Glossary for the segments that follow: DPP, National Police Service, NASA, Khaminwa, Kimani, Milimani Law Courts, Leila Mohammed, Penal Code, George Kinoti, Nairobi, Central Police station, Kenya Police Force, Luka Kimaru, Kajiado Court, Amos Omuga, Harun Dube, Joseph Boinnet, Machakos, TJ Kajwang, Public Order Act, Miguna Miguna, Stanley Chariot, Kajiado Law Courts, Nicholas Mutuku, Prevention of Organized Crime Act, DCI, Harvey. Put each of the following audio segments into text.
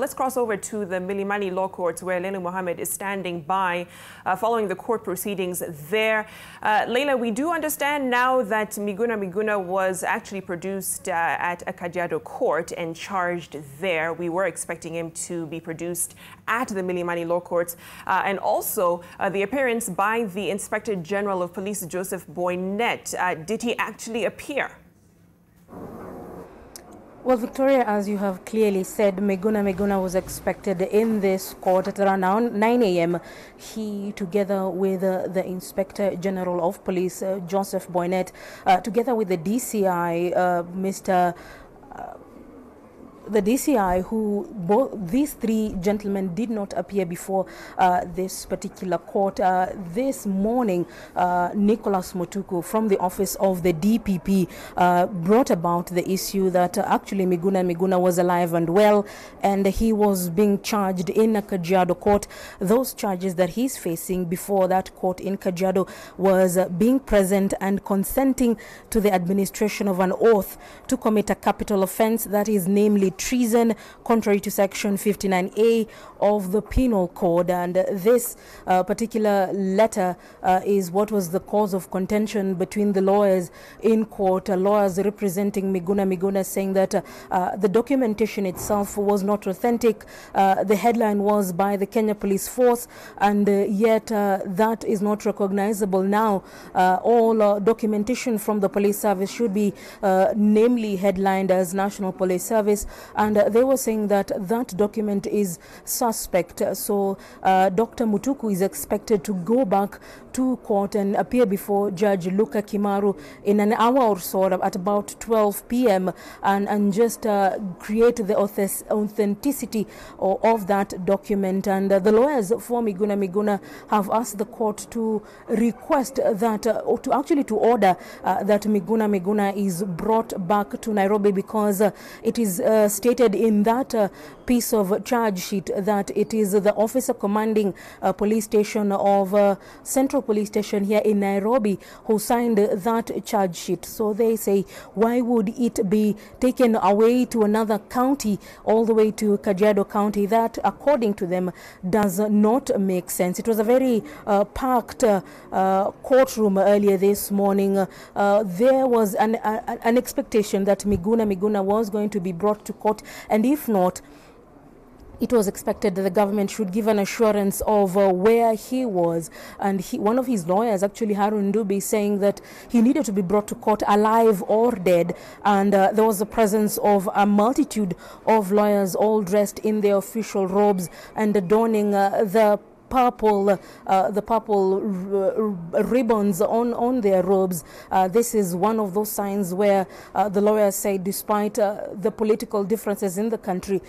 Let's cross over to the Milimani Law Courts, where Leila Mohammed is standing by following the court proceedings there. Leila, we do understand now that Miguna Miguna was actually produced at a Kajiado Court and charged there. We were expecting him to be produced at the Milimani Law Courts, and also the appearance by the Inspector General of Police, Joseph Boinnet. Did he actually appear? Well, Victoria, as you have clearly said, Miguna Miguna was expected in this court at around 9 a.m. He, together with the Inspector General of Police, Joseph Boinnet, together with the DCI, who both these three gentlemen did not appear before this particular court. This morning, Nicholas Mutuku from the office of the DPP brought about the issue that actually Miguna Miguna was alive and well, and he was being charged in a Kajiado court. Those charges that he's facing before that court in Kajiado was being present and consenting to the administration of an oath to commit a capital offense, that is namely treason, contrary to Section 59A of the Penal Code. And this particular letter is what was the cause of contention between the lawyers in court, lawyers representing Miguna Miguna, saying that the documentation itself was not authentic. The headline was by the Kenya Police Force, and yet that is not recognizable now. All documentation from the police service should be namely headlined as National Police Service, and they were saying that that document is suspect. So Dr. Mutuku is expected to go back to court and appear before Judge Luka Kimaru in an hour or so, at about 12 p.m. and just create the authenticity of that document. And the lawyers for Miguna Miguna have asked the court to request that, to order that Miguna Miguna is brought back to Nairobi, because it is stated in that piece of charge sheet that it is the officer commanding police station of Central Police Station here in Nairobi who signed that charge sheet. So they say, why would it be taken away to another county, all the way to Kajiado County? That, according to them, does not make sense. It was a very packed courtroom earlier this morning. There was an expectation that Miguna Miguna was going to be brought to court, and if not, it was expected that the government should give an assurance of where he was. And one of his lawyers, actually Harun Dube, saying that he needed to be brought to court alive or dead. And there was the presence of a multitude of lawyers, all dressed in their official robes and adorning the purple ribbons on their robes. This is one of those signs where the lawyers say, despite the political differences in the country,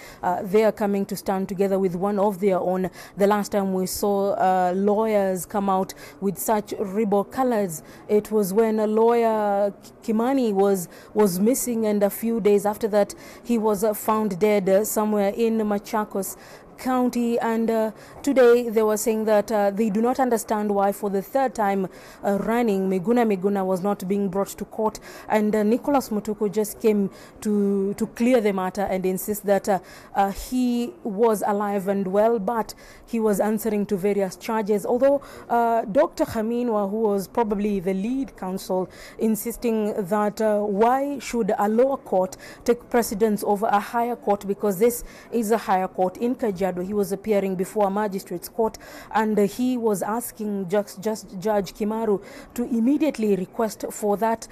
they are coming to stand together with one of their own. The last time we saw lawyers come out with such ribbon colors, it was when a lawyer Kimani was missing, and a few days after that he was found dead somewhere in Machakos County. And today they were saying that they do not understand why, for the third time running, Miguna Miguna was not being brought to court. And Nicholas Mutuku just came to clear the matter and insist that he was alive and well, but he was answering to various charges. Although Dr. Khaminwa, who was probably the lead counsel, insisting that why should a lower court take precedence over a higher court, because this is a higher court in Kajiado. He was appearing before a magistrate's court, and he was asking just Judge Kimaru to immediately request for that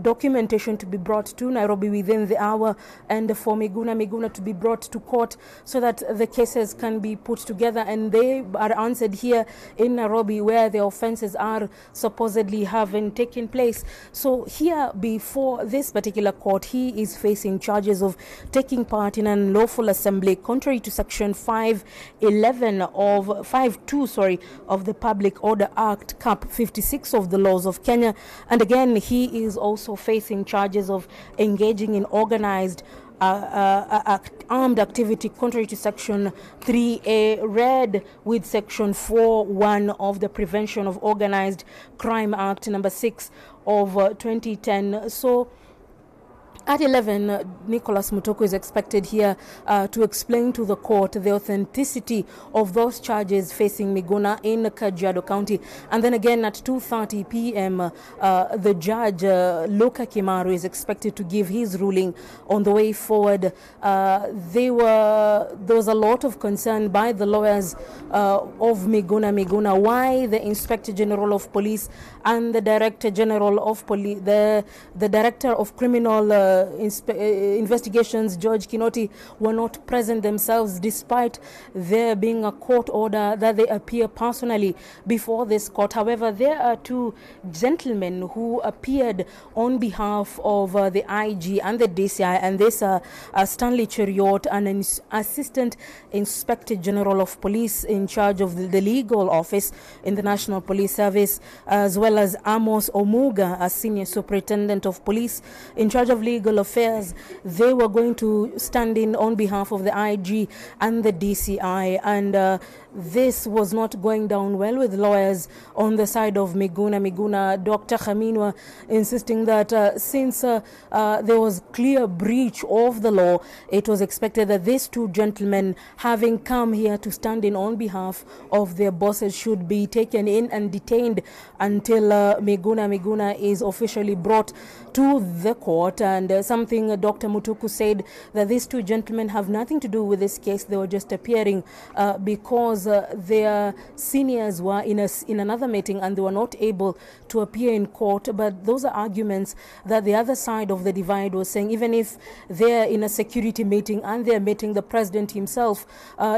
documentation to be brought to Nairobi within the hour, and for Miguna Miguna to be brought to court so that the cases can be put together and they are answered here in Nairobi, where the offenses are supposedly having taken place. So here before this particular court, he is facing charges of taking part in an unlawful assembly contrary to Section 5.2 of the Public Order Act, Cap 56 of the laws of Kenya. And again, he is also facing charges of engaging in organized armed activity contrary to Section 3A read with Section 4.1 of the Prevention of Organized Crime Act, number 6 of 2010. So At 11, Nicholas Mutuku is expected here to explain to the court the authenticity of those charges facing Miguna in Kajiado County. And then again at 2:30 p.m, the judge, Luka Kimaru, is expected to give his ruling on the way forward. There was a lot of concern by the lawyers of Miguna, why the Inspector General of Police and the Director General of Police, the Director of Criminal Investigations, George Kinoti, were not present themselves, despite there being a court order that they appear personally before this court. However, there are two gentlemen who appeared on behalf of the IG and the DCI, and this Stanley Chariot, an Assistant Inspector General of Police in charge of the legal office in the National Police Service, as well as Amos Omuga, a Senior Superintendent of Police in charge of legal affairs. They were going to stand in on behalf of the IG and the DCI, and this was not going down well with lawyers on the side of Miguna. Dr. Khaminwa insisting that since there was clear breach of the law, it was expected that these two gentlemen, having come here to stand in on behalf of their bosses, should be taken in and detained until Miguna is officially brought to the court. And something Dr. Mutuku said, that these two gentlemen have nothing to do with this case. They were just appearing because their seniors were in another meeting and they were not able to appear in court. But those are arguments that the other side of the divide was saying, even if they're in a security meeting and they're meeting the president himself,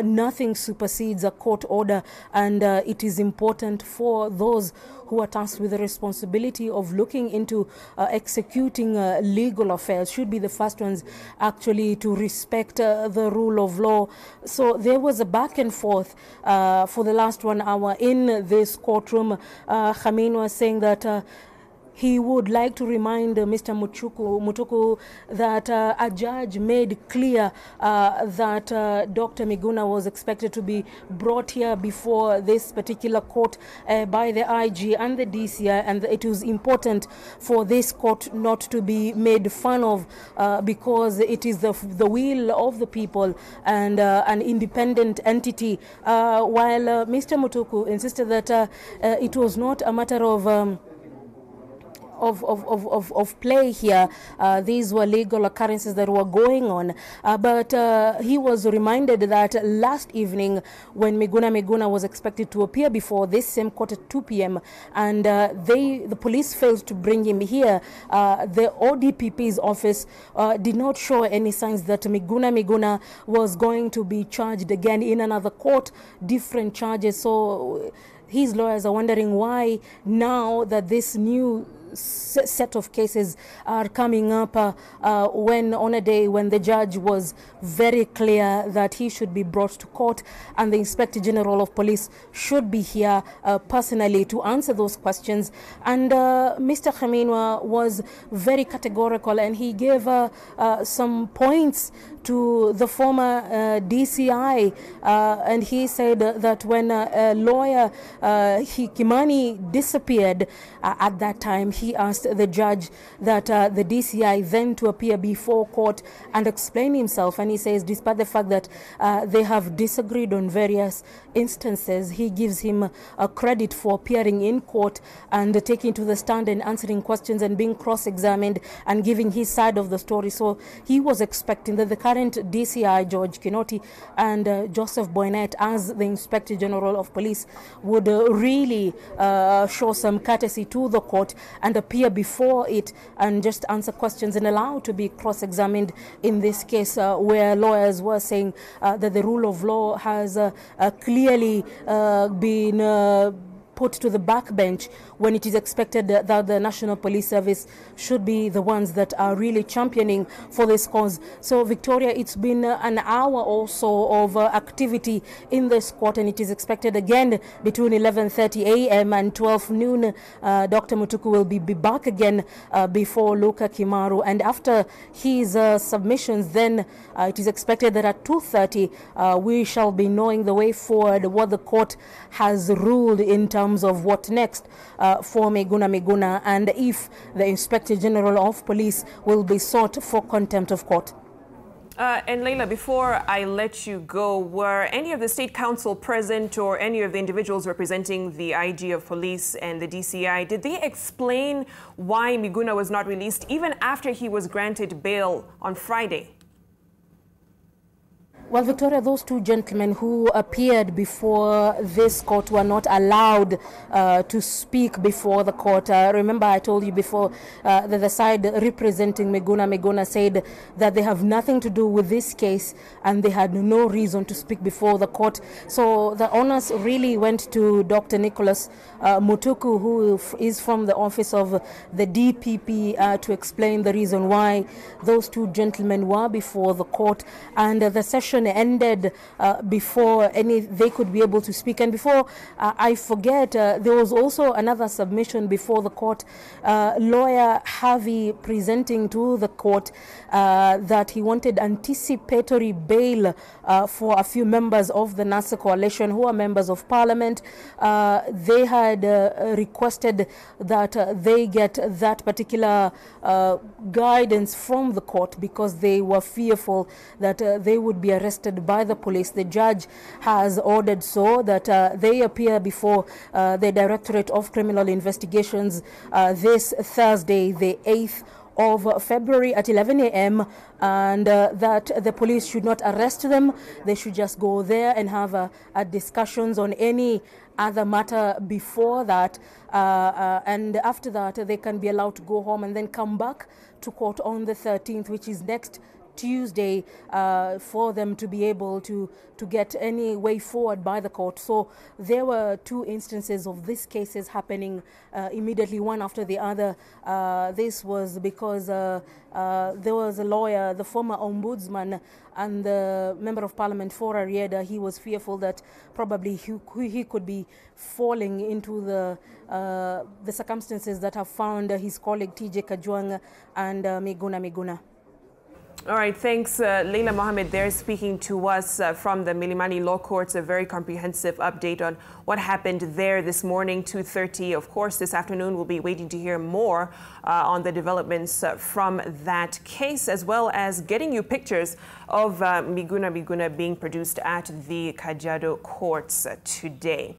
nothing supersedes a court order, and it is important for those who are tasked with the responsibility of looking into executing legal affairs should be the first ones actually to respect the rule of law. So there was a back and forth for the last 1 hour in this courtroom. Khaminwa was saying that he would like to remind Mr. Mutuku that a judge made clear that Dr. Miguna was expected to be brought here before this particular court by the IG and the DCI, and it was important for this court not to be made fun of because it is the will of the people and an independent entity. While Mr. Mutuku insisted that it was not a matter of play here. These were legal occurrences that were going on. But he was reminded that last evening when Miguna was expected to appear before this same court at 2 p.m. and the police failed to bring him here, the ODPP's office did not show any signs that Miguna was going to be charged again in another court, different charges. So his lawyers are wondering why now that this new set of cases are coming up when on a day when the judge was very clear that he should be brought to court and the Inspector General of Police should be here personally to answer those questions. And Mr. Khaminwa was very categorical, and he gave some points to the former DCI, and he said that when a lawyer Kimani disappeared at that time, he asked the judge that the DCI then to appear before court and explain himself. And he says, despite the fact that they have disagreed on various instances, he gives him a credit for appearing in court and taking to the stand and answering questions and being cross-examined and giving his side of the story. So he was expecting that the current DCI, George Kinoti, and Joseph Boinnet, as the Inspector General of Police, would really show some courtesy to the court and appear before it and just answer questions and allow to be cross-examined in this case, where lawyers were saying that the rule of law has clearly been put to the backbench when it is expected that the National Police Service should be the ones that are really championing for this cause. So, Victoria, it's been an hour or so of activity in this court, and it is expected again between 11:30 a.m. and 12 noon. Dr. Mutuku will be back again before Luka Kimaru, and after his submissions, then it is expected that at 2:30 we shall be knowing the way forward, what the court has ruled in terms terms of what next for Miguna Miguna, and if the Inspector General of Police will be sought for contempt of court. And Leila, before I let you go, were any of the State Council present or any of the individuals representing the IG of Police and the DCI, did they explain why Miguna was not released even after he was granted bail on Friday? Well, Victoria, those two gentlemen who appeared before this court were not allowed to speak before the court. Remember, I told you before that the side representing Miguna Miguna said that they have nothing to do with this case and they had no reason to speak before the court. So the honors really went to Dr. Nicholas Mutuku, who is from the office of the DPP, to explain the reason why those two gentlemen were before the court, and the session ended before they could be able to speak. And before I forget, there was also another submission before the court. Lawyer Harvey presenting to the court that he wanted anticipatory bail for a few members of the NASA coalition who are members of parliament. They had requested that they get that particular guidance from the court because they were fearful that they would be arrested by the police. The judge has ordered so that they appear before the Directorate of Criminal Investigations this Thursday, the 8th of February at 11 a.m. and that the police should not arrest them. They should just go there and have discussions on any other matter before that, and after that they can be allowed to go home and then come back to court on the 13th, which is next Tuesday, for them to be able to get any way forward by the court. So there were two instances of these cases happening immediately, one after the other. This was because there was a lawyer, the former ombudsman and the member of parliament for Arieda. He was fearful that probably he could be falling into the circumstances that have found his colleague TJ Kajwang and Miguna Miguna. All right, thanks, Leila Mohammed there speaking to us from the Milimani Law Courts, a very comprehensive update on what happened there this morning, 2:30. Of course, this afternoon we'll be waiting to hear more on the developments from that case, as well as getting you pictures of Miguna Miguna being produced at the Kajiado Courts today.